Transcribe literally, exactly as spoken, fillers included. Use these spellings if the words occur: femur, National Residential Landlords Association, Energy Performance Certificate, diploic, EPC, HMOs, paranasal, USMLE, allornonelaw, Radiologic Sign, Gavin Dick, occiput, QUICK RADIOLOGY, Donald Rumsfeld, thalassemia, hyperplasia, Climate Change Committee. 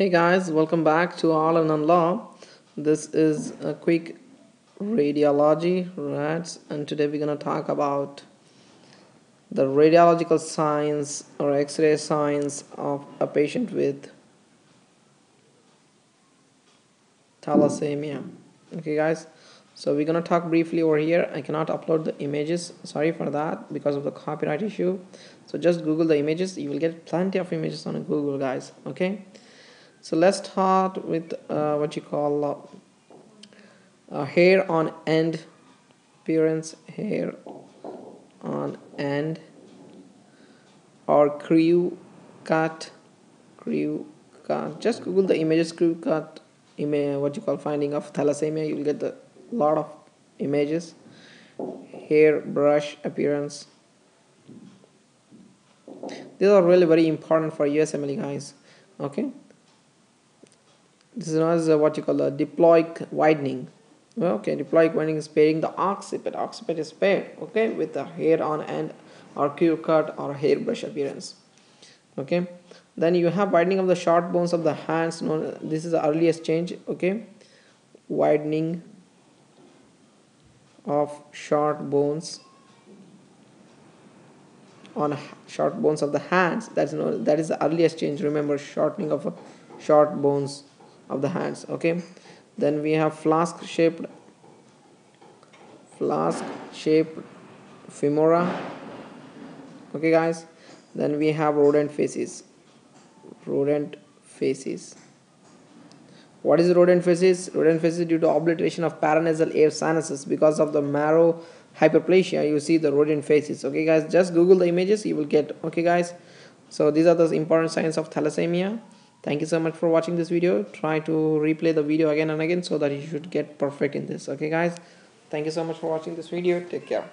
Hey guys, welcome back to allornonelaw. This is a quick radiology rats, and today we're going to talk about the radiological signs or x-ray signs of a patient with thalassemia. Okay guys, so we're going to talk briefly over here. I cannot upload the images, sorry for that, because of the copyright issue. So just Google the images, you will get plenty of images on Google guys. Okay, so let's start with uh, what you call uh, uh, hair on end appearance, hair on end or crew cut, crew cut. Just Google the images, crew cut, ima what you call finding of thalassemia. You'll get a lot of images. Hair brush appearance. These are really very important for U S M L E guys. Okay. This is known as what you call the diploic widening. Okay, diploic widening is pairing the occiput. Occiput is paired, okay, with the hair on end or crew cut or hairbrush appearance. Okay, then you have widening of the short bones of the hands. Known, this is the earliest change. Okay, widening of short bones on short bones of the hands. That's known, that is the earliest change. Remember, shortening of short bones of the hands. Okay, then we have flask shaped flask shaped femora. Okay guys, then we have rodent faces. Rodent faces. What is rodent faces? Rodent faces due to obliteration of paranasal air sinuses because of the marrow hyperplasia. You see the rodent faces. Okay guys, just Google the images, you will get. Okay guys, so these are the important signs of thalassemia. Thank you so much for watching this video. Try to replay the video again and again so that you should get perfect in this. Okay guys, thank you so much for watching this video. Take care.